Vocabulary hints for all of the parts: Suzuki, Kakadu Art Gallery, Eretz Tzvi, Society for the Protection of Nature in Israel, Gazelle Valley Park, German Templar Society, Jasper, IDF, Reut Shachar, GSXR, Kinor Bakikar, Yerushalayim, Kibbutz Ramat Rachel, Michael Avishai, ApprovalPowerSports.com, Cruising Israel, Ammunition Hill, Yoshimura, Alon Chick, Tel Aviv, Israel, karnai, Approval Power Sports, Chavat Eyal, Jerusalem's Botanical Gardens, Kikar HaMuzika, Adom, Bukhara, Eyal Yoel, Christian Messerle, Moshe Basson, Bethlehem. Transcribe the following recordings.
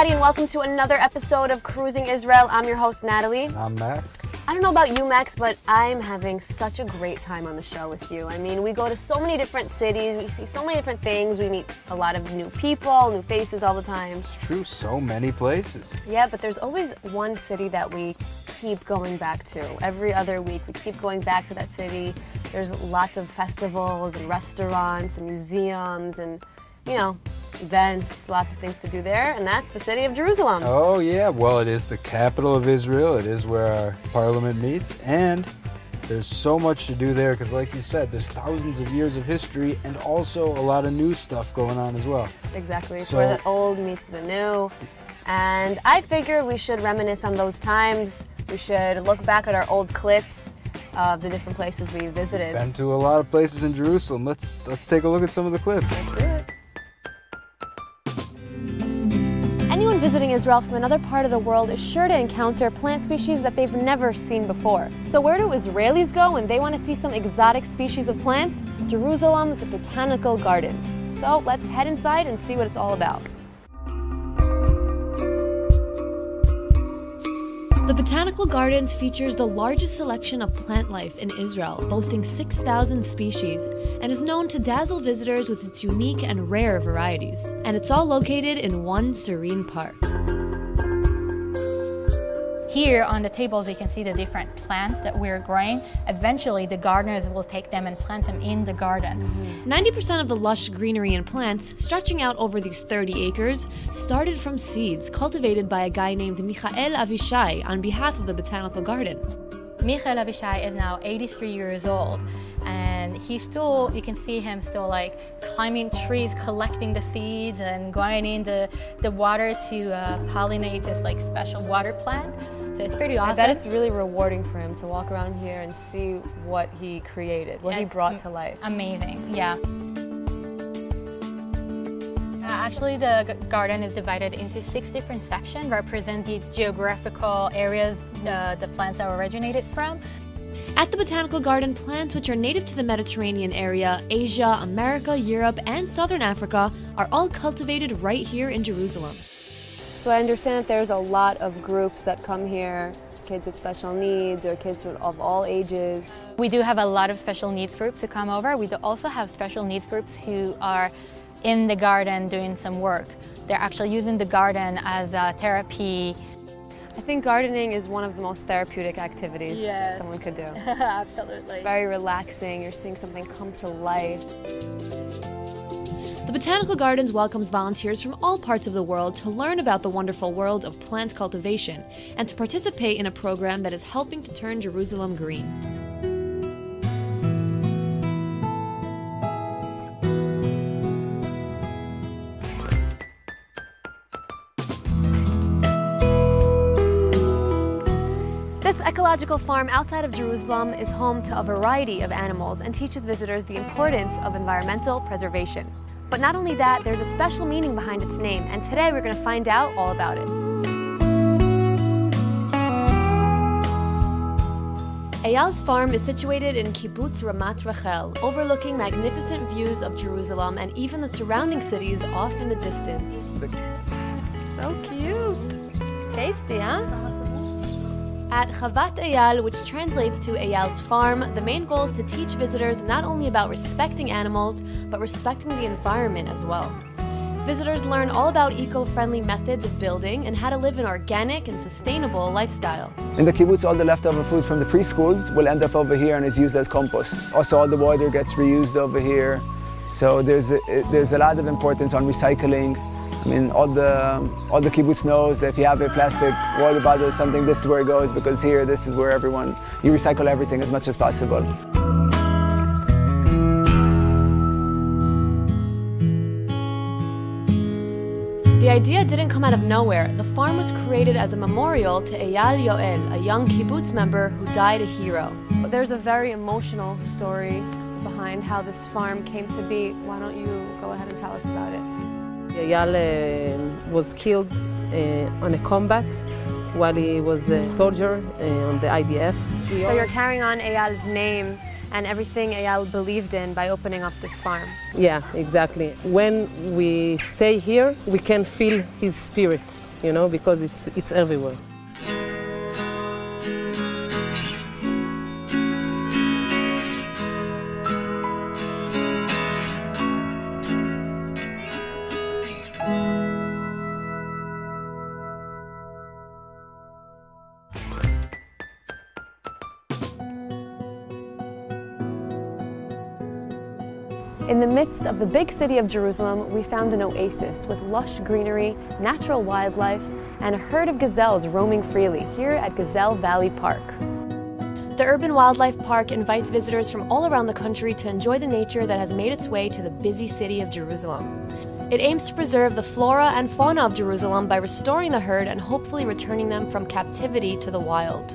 everybody, and welcome to another episode of Cruising Israel. I'm your host, Natalie. I'm Max. I don't know about you, Max, but I'm having such a great time on the show with you. I mean, we go to so many different cities, we see so many different things, we meet a lot of new people, new faces all the time. It's true, so many places. Yeah, but there's always one city that we keep going back to. Every other week, we keep going back to that city. There's lots of festivals and restaurants and museums and, you know, events, lots of things to do there, and that's the city of Jerusalem. Oh yeah, well it is the capital of Israel, it is where our parliament meets, and there's so much to do there because like you said, there's thousands of years of history and also a lot of new stuff going on as well. Exactly, so, where the old meets the new, and I figured we should reminisce on those times, we should look back at our old clips of the different places we visited. Been to a lot of places in Jerusalem, let's take a look at some of the clips. Let's do it. Anyone visiting Israel from another part of the world is sure to encounter plant species that they've never seen before. So where do Israelis go when they want to see some exotic species of plants? Jerusalem's Botanical Gardens. So let's head inside and see what it's all about. The Botanical Gardens features the largest selection of plant life in Israel, boasting 6,000 species, and is known to dazzle visitors with its unique and rare varieties. And it's all located in one serene park. Here on the tables, you can see the different plants that we're growing. Eventually, the gardeners will take them and plant them in the garden. 90% of the lush greenery and plants, stretching out over these 30 acres, started from seeds cultivated by a guy named Michael Avishai on behalf of the Botanical Garden. Michael Avishai is now 83 years old, and he's still, you can see him still like climbing trees, collecting the seeds and grinding the water to pollinate this like special water plant. So it's pretty awesome. I bet it's really rewarding for him to walk around here and see what he created, what he brought to life. Amazing, yeah. Actually, the garden is divided into 6 different sections, represent the geographical areas the plants are originated from. At the Botanical Garden, plants which are native to the Mediterranean area, Asia, America, Europe, and Southern Africa are all cultivated right here in Jerusalem. So I understand that there's a lot of groups that come here, kids with special needs or kids of all ages. We do have a lot of special needs groups who come over. We do also have special needs groups who are in the garden doing some work. They're actually using the garden as a therapy. I think gardening is one of the most therapeutic activities someone could do. Absolutely. It's very relaxing. You're seeing something come to life. The Botanical Gardens welcomes volunteers from all parts of the world to learn about the wonderful world of plant cultivation and to participate in a program that is helping to turn Jerusalem green. This ecological farm outside of Jerusalem is home to a variety of animals and teaches visitors the importance of environmental preservation. But not only that, there's a special meaning behind its name, and today we're going to find out all about it. Eyal's farm is situated in Kibbutz Ramat Rachel, overlooking magnificent views of Jerusalem and even the surrounding cities off in the distance. So cute! Tasty, huh? At Chavat Eyal, which translates to Eyal's farm, the main goal is to teach visitors not only about respecting animals, but respecting the environment as well. Visitors learn all about eco-friendly methods of building and how to live an organic and sustainable lifestyle. In the kibbutz, all the leftover food from the preschools will end up over here and is used as compost. Also, all the water gets reused over here. So there's a lot of importance on recycling. I mean, all the kibbutz knows that if you have a plastic water bottle or something, this is where it goes, because here, this is where everyone, you recycle everything as much as possible. The idea didn't come out of nowhere. The farm was created as a memorial to Eyal Yoel, a young kibbutz member who died a hero. There's a very emotional story behind how this farm came to be. Why don't you go ahead and tell us about it? Eyal was killed on a combat while he was a soldier on the IDF. So you're carrying on Eyal's name and everything Eyal believed in by opening up this farm. Yeah, exactly. When we stay here, we can feel his spirit. you know, because it's everywhere. In the midst of the big city of Jerusalem, we found an oasis with lush greenery, natural wildlife, and a herd of gazelles roaming freely here at Gazelle Valley Park. The Urban Wildlife Park invites visitors from all around the country to enjoy the nature that has made its way to the busy city of Jerusalem. It aims to preserve the flora and fauna of Jerusalem by restoring the herd and hopefully returning them from captivity to the wild.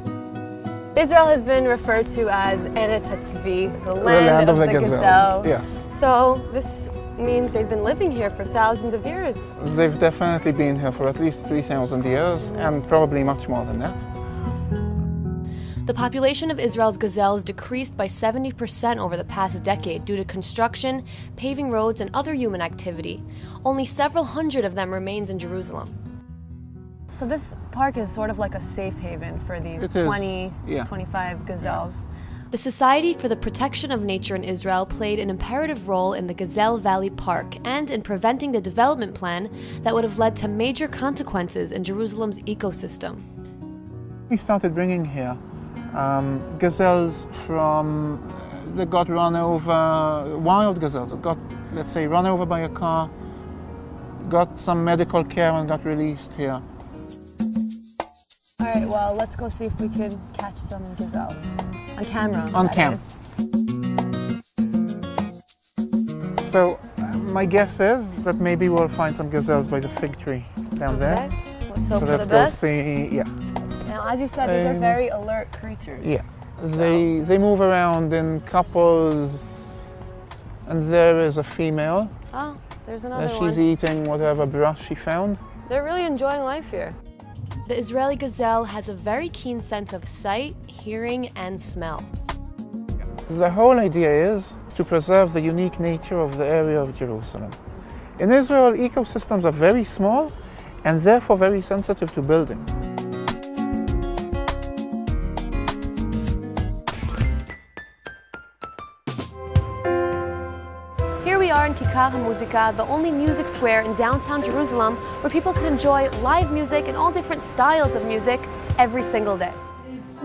Israel has been referred to as Eretz Tzvi, the land of the gazelle. Yes. So this means they've been living here for thousands of years. They've definitely been here for at least 3,000 years and probably much more than that. The population of Israel's gazelles decreased by 70% over the past decade due to construction, paving roads, and other human activity. Only several hundred of them remains in Jerusalem. So this park is sort of like a safe haven for these 25 gazelles. Yeah. The Society for the Protection of Nature in Israel played an imperative role in the Gazelle Valley Park and in preventing the development plan that would have led to major consequences in Jerusalem's ecosystem. We started bringing here gazelles that got run over, wild gazelles that got, let's say, run over by a car, got some medical care and got released here. All right, well, let's go see if we can catch some gazelles. On camera. On camera. So my guess is that maybe we'll find some gazelles by the fig tree down there. Let's hope for the best. So let's go see, yeah. Now, as you said, these are very alert creatures. Yeah, they move around in couples, and there is a female. Oh, there's another one. She's eating whatever brush she found. They're really enjoying life here. The Israeli gazelle has a very keen sense of sight, hearing, and smell. The whole idea is to preserve the unique nature of the area of Jerusalem. In Israel, ecosystems are very small and therefore very sensitive to building. In Kikar HaMuzika, the only music square in downtown Jerusalem where people can enjoy live music and all different styles of music every single day.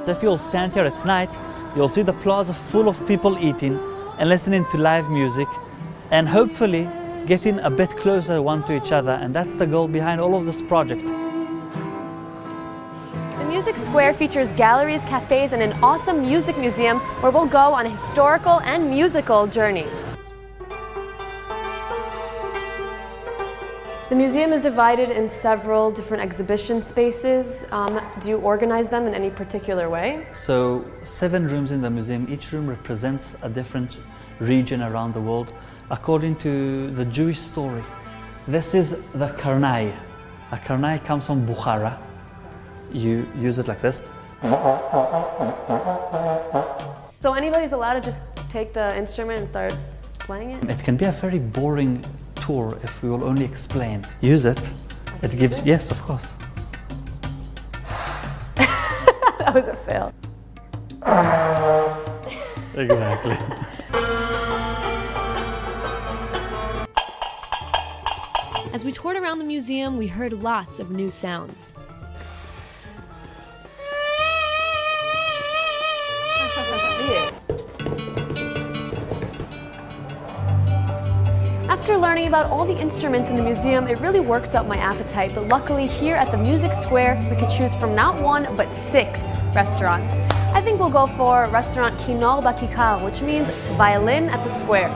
If you'll stand here at night, you'll see the plaza full of people eating and listening to live music and hopefully getting a bit closer one to each other, and that's the goal behind all of this project. The music square features galleries, cafes, and an awesome music museum where we'll go on a historical and musical journey. The museum is divided in several different exhibition spaces. Do you organize them in any particular way? So 7 rooms in the museum. Each room represents a different region around the world according to the Jewish story. This is the karnai. A karnai comes from Bukhara. You use it like this. So anybody's allowed to just take the instrument and start playing it? It can be a very boring tour if we will only explain. Use it. It gives. Yes, of course. That was a fail. Exactly. As we toured around the museum, we heard lots of new sounds. After learning about all the instruments in the museum, it really worked up my appetite, but luckily here at the Music Square, we could choose from not one, but 6 restaurants. I think we'll go for restaurant Kinor Bakikar, which means violin at the square.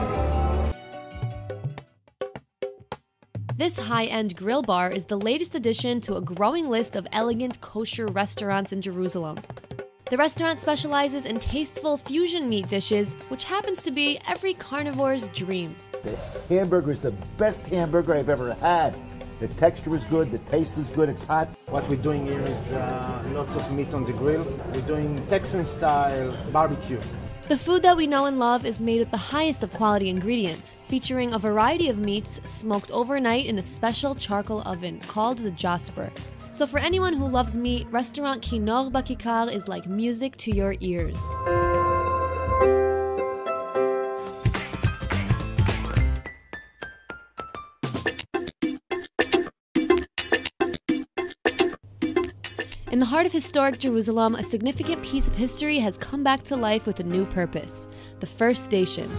This high-end grill bar is the latest addition to a growing list of elegant kosher restaurants in Jerusalem. The restaurant specializes in tasteful fusion meat dishes, which happens to be every carnivore's dream. The hamburger is the best hamburger I've ever had. The texture was good, the taste was good, it's hot. What we're doing here is lots of meat on the grill. We're doing Texan-style barbecue. The food that we know and love is made with the highest of quality ingredients, featuring a variety of meats smoked overnight in a special charcoal oven called the Jasper. So for anyone who loves meat, restaurant Kinor Bakikar is like music to your ears. In the heart of historic Jerusalem, a significant piece of history has come back to life with a new purpose, the first station.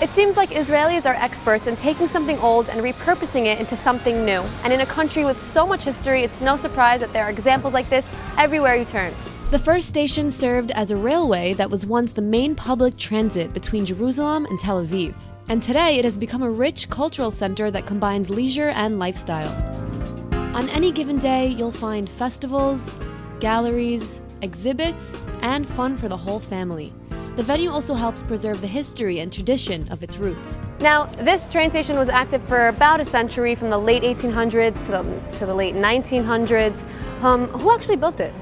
It seems like Israelis are experts in taking something old and repurposing it into something new. And in a country with so much history, it's no surprise that there are examples like this everywhere you turn. The first station served as a railway that was once the main public transit between Jerusalem and Tel Aviv. And today it has become a rich cultural center that combines leisure and lifestyle. On any given day, you'll find festivals, galleries, exhibits, and fun for the whole family. The venue also helps preserve the history and tradition of its roots. Now, this train station was active for about a century, from the late 1800s to the late 1900s. Who actually built it?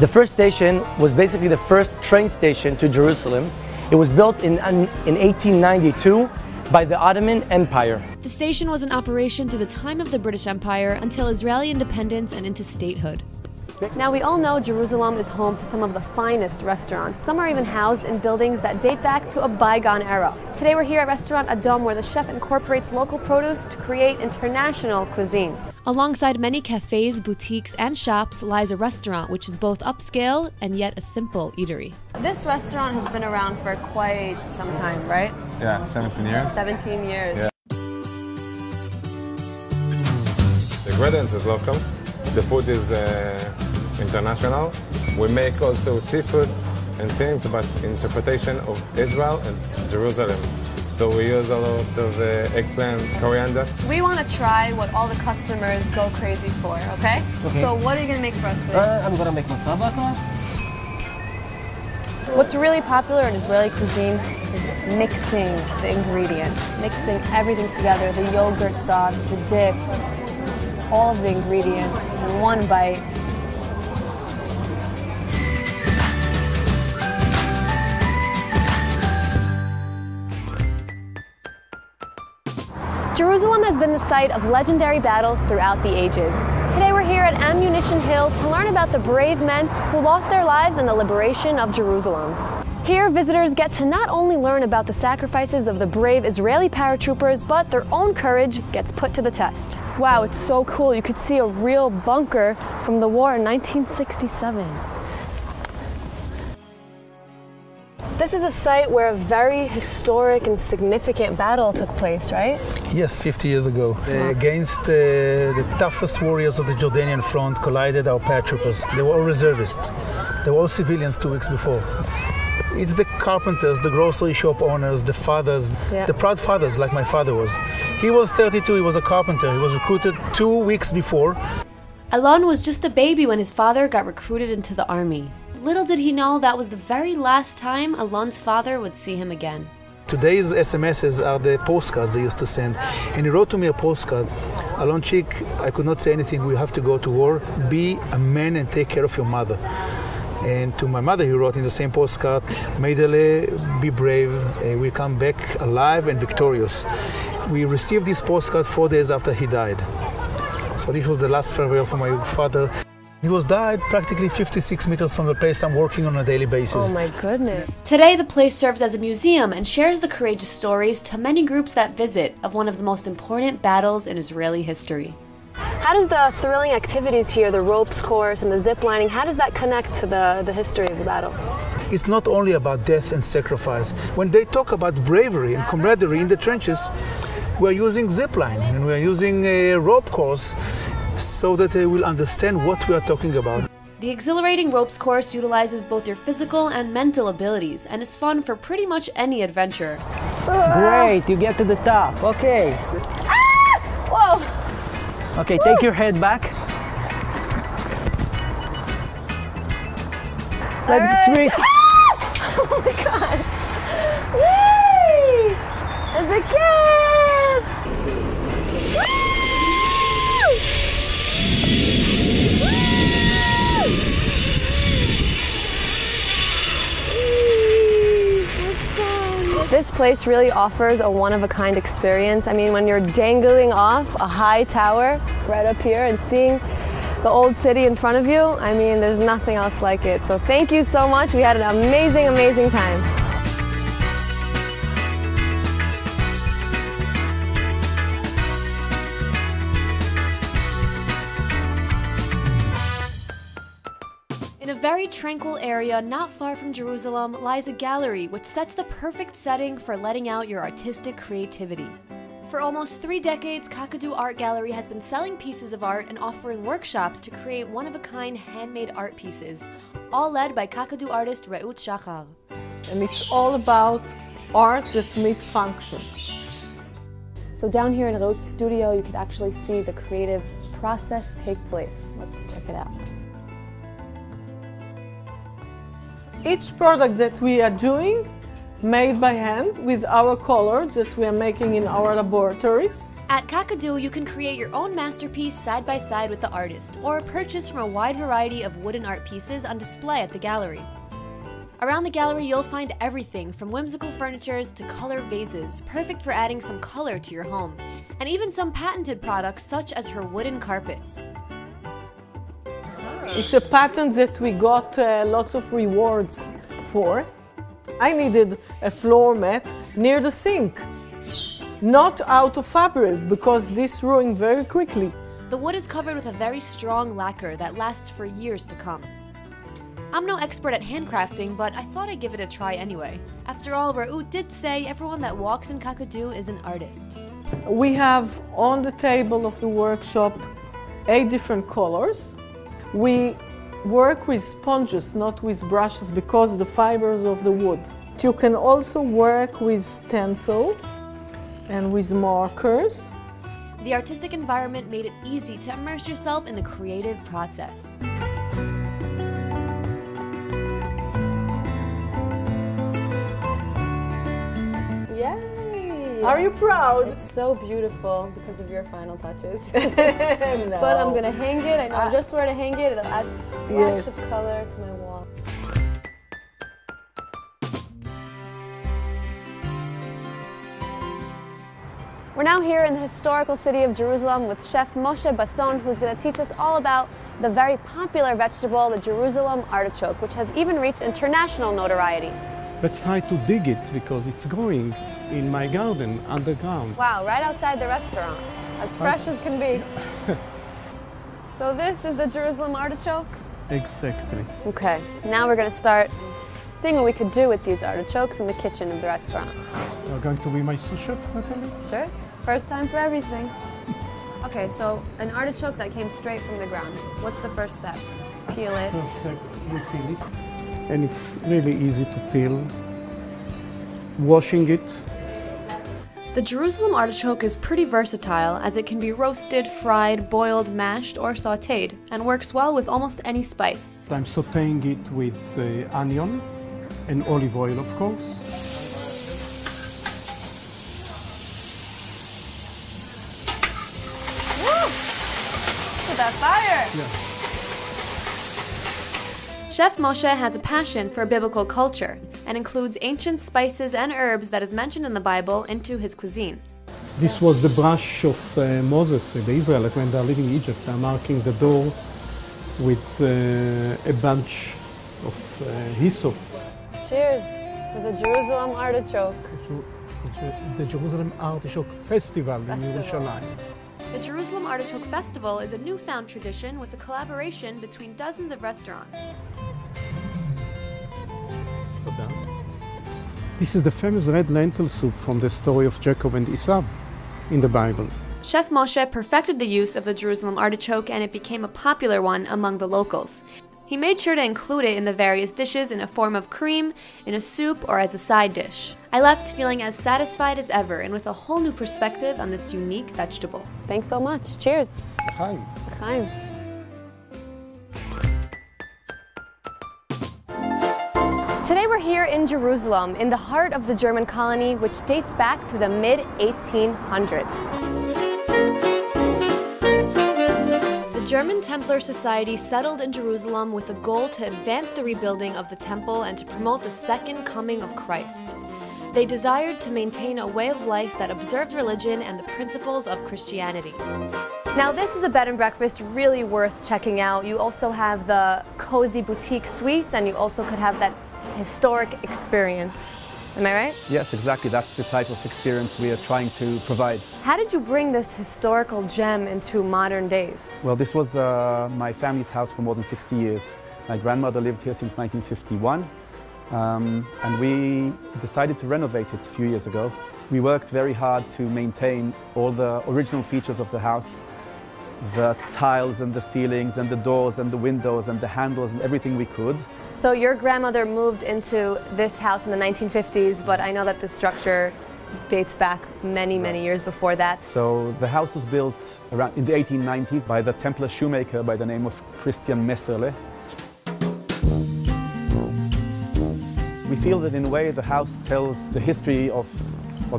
The first station was basically the first train station to Jerusalem. It was built in 1892. By the Ottoman Empire. The station was in operation through the time of the British Empire until Israeli independence and into statehood. Now, we all know Jerusalem is home to some of the finest restaurants. Some are even housed in buildings that date back to a bygone era. Today we're here at restaurant Adom, where the chef incorporates local produce to create international cuisine. Alongside many cafes, boutiques, and shops lies a restaurant which is both upscale and yet a simple eatery. This restaurant has been around for quite some time, right? Yeah, 17 years. 17 years. Yeah. The ingredients is local. The food is international. We make also seafood and things, but interpretation of Israel and Jerusalem. So we use a lot of eggplant, coriander. We want to try what all the customers go crazy for, okay? So what are you going to make for us today? I'm going to make masala. What's really popular in Israeli cuisine is mixing the ingredients, mixing everything together, the yogurt sauce, the dips, all of the ingredients in one bite. Jerusalem has been the site of legendary battles throughout the ages. Today we're here at Ammunition Hill to learn about the brave men who lost their lives in the liberation of Jerusalem. Here, visitors get to not only learn about the sacrifices of the brave Israeli paratroopers, but their own courage gets put to the test. Wow, it's so cool. You could see a real bunker from the war in 1967. This is a site where a very historic and significant battle took place, right? Yes, 50 years ago. Against the toughest warriors of the Jordanian front collided our paratroopers. They were all reservists. They were all civilians 2 weeks before. It's the carpenters, the grocery shop owners, the fathers, the proud fathers like my father was. He was 32, he was a carpenter. He was recruited 2 weeks before. Alon was just a baby when his father got recruited into the army. Little did he know that was the very last time Alon's father would see him again. Today's SMSs are the postcards they used to send. And he wrote to me a postcard. Alon Chick, I could not say anything. We have to go to war. Be a man and take care of your mother. And to my mother, he wrote in the same postcard, Meidele, be brave. We come back alive and victorious. We received this postcard 4 days after he died. So this was the last farewell for my father. He was died practically 56 meters from the place I'm working on a daily basis. Oh my goodness. Today the place serves as a museum and shares the courageous stories to many groups that visit of one of the most important battles in Israeli history. How does the thrilling activities here, the ropes course and the zip lining, how does that connect to the history of the battle? It's not only about death and sacrifice. When they talk about bravery and camaraderie in the trenches, we're using zip line and we're using a rope course, so that they will understand what we are talking about. The exhilarating ropes course utilizes both your physical and mental abilities and is fun for pretty much any adventure. Great, you get to the top, okay. Ah! Whoa! Okay, take your head back. Let's switch. Ah! Oh my God! Whee! As a kid! Whee! This place really offers a one-of-a-kind experience. I mean, when you're dangling off a high tower right up here and seeing the old city in front of you, I mean, there's nothing else like it. So thank you so much. We had an amazing, amazing time. In a very tranquil area not far from Jerusalem lies a gallery which sets the perfect setting for letting out your artistic creativity. For almost 3 decades, Kakadu Art Gallery has been selling pieces of art and offering workshops to create one-of-a-kind handmade art pieces, all led by Kakadu artist Reut Shachar. And it's all about art that meets function. So down here in Reut's studio, you can actually see the creative process take place. Let's check it out. Each product that we are doing, made by hand with our colors that we are making in our laboratories. At Kakadu, you can create your own masterpiece side by side with the artist, or purchase from a wide variety of wooden art pieces on display at the gallery. Around the gallery, you'll find everything from whimsical furnitures to color vases, perfect for adding some color to your home, and even some patented products such as her wooden carpets. It's a pattern that we got lots of rewards for. I needed a floor mat near the sink, not out of fabric, because this ruined very quickly. The wood is covered with a very strong lacquer that lasts for years to come. I'm no expert at handcrafting, but I thought I'd give it a try anyway. After all, Reut did say everyone that walks in Kakadu is an artist. We have on the table of the workshop 8 different colors. We work with sponges, not with brushes, because the fibers of the wood. You can also work with stencil and with markers. The artistic environment made it easy to immerse yourself in the creative process. Are you proud? It's so beautiful because of your final touches. No. But I'm going to hang it. I know just where to hang it. It'll add a splash of color to my wall. We're now here in the historical city of Jerusalem with Chef Moshe Basson, who's going to teach us all about the very popular vegetable, the Jerusalem artichoke, which has even reached international notoriety. Let's try to dig it because it's growing in my garden underground. Wow, right outside the restaurant, as fresh as can be. So this is the Jerusalem artichoke? Exactly. Okay, now we're going to start seeing what we could do with these artichokes in the kitchen of the restaurant. You're going to be my sous chef, Natalie? Sure, first time for everything. Okay, so an artichoke that came straight from the ground. What's the first step? Peel it. First step, you peel it. And it's really easy to peel, washing it. The Jerusalem artichoke is pretty versatile as it can be roasted, fried, boiled, mashed, or sauteed, and works well with almost any spice. I'm sauteing it with onion and olive oil, of course. Woo! Look at that fire! Yeah. Chef Moshe has a passion for biblical culture and includes ancient spices and herbs that is mentioned in the Bible into his cuisine. This was the brush of Moses, the Israelites, when they're leaving Egypt. They're marking the door with a bunch of hyssop. Cheers to the Jerusalem artichoke. The Jerusalem Artichoke Festival. In Yerushalayim. The Jerusalem Artichoke Festival is a newfound tradition with a collaboration between dozens of restaurants. This is the famous red lentil soup from the story of Jacob and Esau in the Bible. Chef Moshe perfected the use of the Jerusalem artichoke and it became a popular one among the locals. He made sure to include it in the various dishes in a form of cream, in a soup, or as a side dish. I left feeling as satisfied as ever and with a whole new perspective on this unique vegetable. Thanks so much. Cheers. L'chaim. L'chaim. Today we're here in Jerusalem, in the heart of the German colony, which dates back to the mid-1800s. The German Templar Society settled in Jerusalem with the goal to advance the rebuilding of the temple and to promote the second coming of Christ. They desired to maintain a way of life that observed religion and the principles of Christianity. Now this is a bed and breakfast really worth checking out. You also have the cozy boutique suites, and you also could have that historic experience. Am I right? Yes, exactly. That's the type of experience we are trying to provide. How did you bring this historical gem into modern days? Well, this was my family's house for more than 60 years. My grandmother lived here since 1951, and we decided to renovate it a few years ago. We worked very hard to maintain all the original features of the house, the tiles and the ceilings and the doors and the windows and the handles and everything we could. So your grandmother moved into this house in the 1950s, but I know that the structure dates back many, many years before that. So the house was built around in the 1890s by the Templar shoemaker by the name of Christian Messerle. We feel that in a way the house tells the history of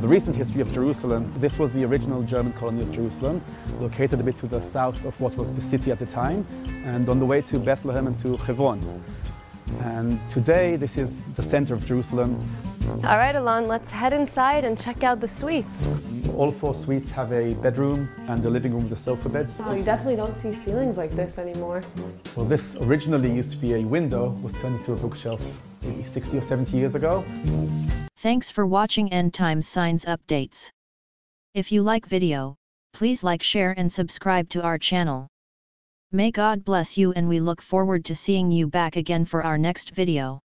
the recent history of Jerusalem. This was the original German colony of Jerusalem, located a bit to the south of what was the city at the time, and on the way to Bethlehem and to Hebron. And today, this is the center of Jerusalem. All right, Alon, let's head inside and check out the suites. All four suites have a bedroom and a living room with a sofa bed. Wow, you definitely don't see ceilings like this anymore. Well, this originally used to be a window, was turned into a bookshelf maybe 60 or 70 years ago. Thanks for watching End Time Signs Updates. If you like video, please like, share and subscribe to our channel. May God bless you, and we look forward to seeing you back again for our next video.